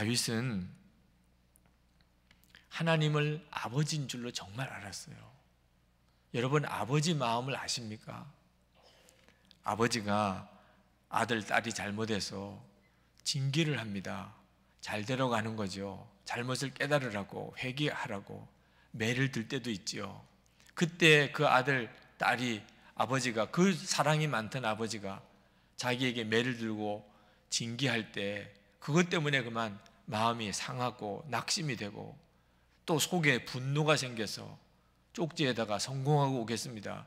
다윗은 하나님을 아버지인 줄로 정말 알았어요. 여러분, 아버지 마음을 아십니까? 아버지가 아들, 딸이 잘못해서 징계를 합니다. 잘 데려가는 거죠. 잘못을 깨달으라고, 회개하라고 매를 들 때도 있죠. 그때 그 아들, 딸이, 아버지가, 그 사랑이 많던 아버지가 자기에게 매를 들고 징계할 때 그것 때문에 그만 마음이 상하고 낙심이 되고 또 속에 분노가 생겨서 쪽지에다가 성공하고 오겠습니다.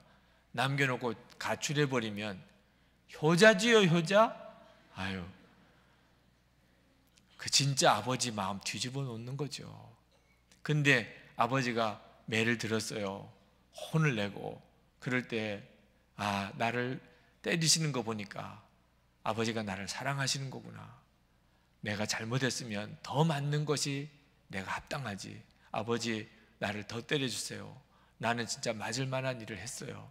남겨놓고 가출해버리면 효자지요, 효자? 아유, 그 진짜 아버지 마음 뒤집어 놓는 거죠. 근데 아버지가 매를 들었어요. 혼을 내고 그럴 때, 아, 나를 때리시는 거 보니까 아버지가 나를 사랑하시는 거구나. 내가 잘못했으면 더 맞는 것이 내가 합당하지. 아버지, 나를 더 때려주세요. 나는 진짜 맞을 만한 일을 했어요.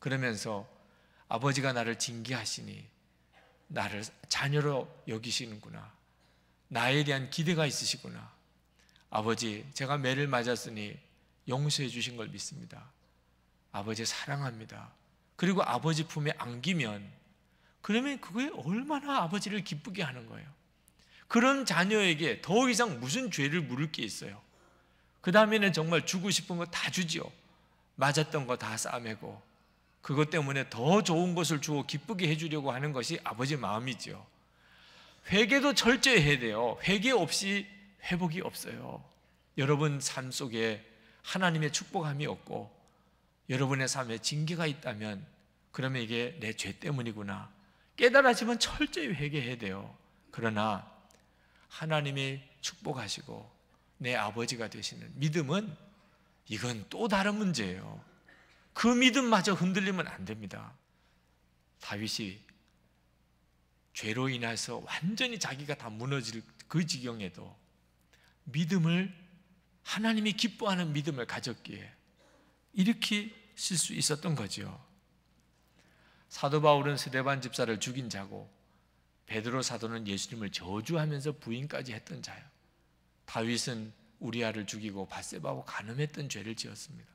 그러면서 아버지가 나를 징계하시니 나를 자녀로 여기시는구나. 나에 대한 기대가 있으시구나. 아버지, 제가 매를 맞았으니 용서해 주신 걸 믿습니다. 아버지 사랑합니다. 그리고 아버지 품에 안기면, 그러면 그게 얼마나 아버지를 기쁘게 하는 거예요. 그런 자녀에게 더 이상 무슨 죄를 물을 게 있어요. 그 다음에는 정말 주고 싶은 거 다 주지요. 맞았던 거 다 싸매고 그것 때문에 더 좋은 것을 주고 기쁘게 해주려고 하는 것이 아버지 마음이지요. 회개도 철저히 해야 돼요. 회개 없이 회복이 없어요. 여러분 삶 속에 하나님의 축복함이 없고 여러분의 삶에 징계가 있다면 그러면 이게 내 죄 때문이구나 깨달아지면 철저히 회개해야 돼요. 그러나 하나님이 축복하시고 내 아버지가 되시는 믿음은 이건 또 다른 문제예요. 그 믿음마저 흔들리면 안 됩니다. 다윗이 죄로 인해서 완전히 자기가 다 무너질 그 지경에도 믿음을, 하나님이 기뻐하는 믿음을 가졌기에 이렇게 쓸 수 있었던 거죠. 사도 바울은 스데반 집사를 죽인 자고 베드로 사도는 예수님을 저주하면서 부인까지 했던 자예요. 다윗은 우리아를 죽이고 밧세바와 간음했던 죄를 지었습니다.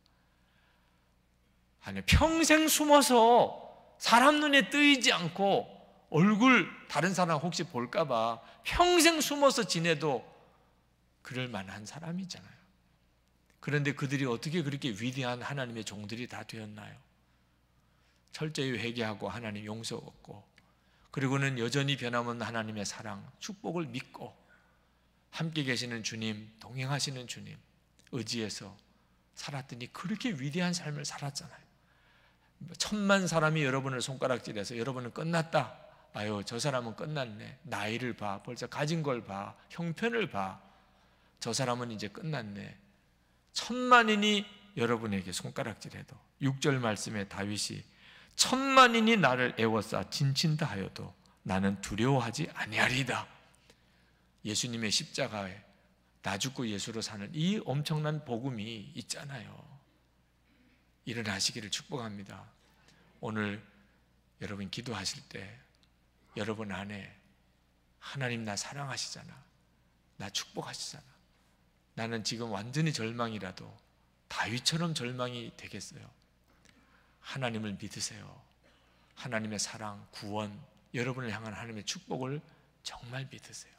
아니, 평생 숨어서 사람 눈에 뜨이지 않고 얼굴 다른 사람 혹시 볼까 봐 평생 숨어서 지내도 그럴 만한 사람이잖아요. 그런데 그들이 어떻게 그렇게 위대한 하나님의 종들이 다 되었나요? 철저히 회개하고 하나님 용서 얻고 그리고는 여전히 변함없는 하나님의 사랑, 축복을 믿고 함께 계시는 주님, 동행하시는 주님 의지해서 살았더니 그렇게 위대한 삶을 살았잖아요. 1000만 사람이 여러분을 손가락질해서 여러분은 끝났다. 아유, 저 사람은 끝났네. 나이를 봐, 벌써 가진 걸 봐, 형편을 봐. 저 사람은 이제 끝났네. 1000만인이 여러분에게 손가락질해도 6절 말씀에 다윗이 1000만인이 나를 애워싸 진친다 하여도 나는 두려워하지 아니하리이다. 예수님의 십자가에 나 죽고 예수로 사는 이 엄청난 복음이 있잖아요. 일어나시기를 축복합니다. 오늘 여러분 기도하실 때 여러분 안에 하나님 나 사랑하시잖아. 나 축복하시잖아. 나는 지금 완전히 절망이라도 다윗처럼 절망이 되겠어요? 하나님을 믿으세요. 하나님의 사랑, 구원, 여러분을 향한 하나님의 축복을 정말 믿으세요.